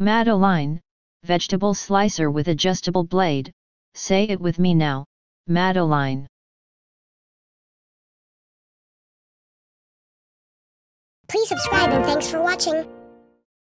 Madoline, vegetable slicer with adjustable blade, say it with me now, Madoline. Please subscribe and thanks for watching.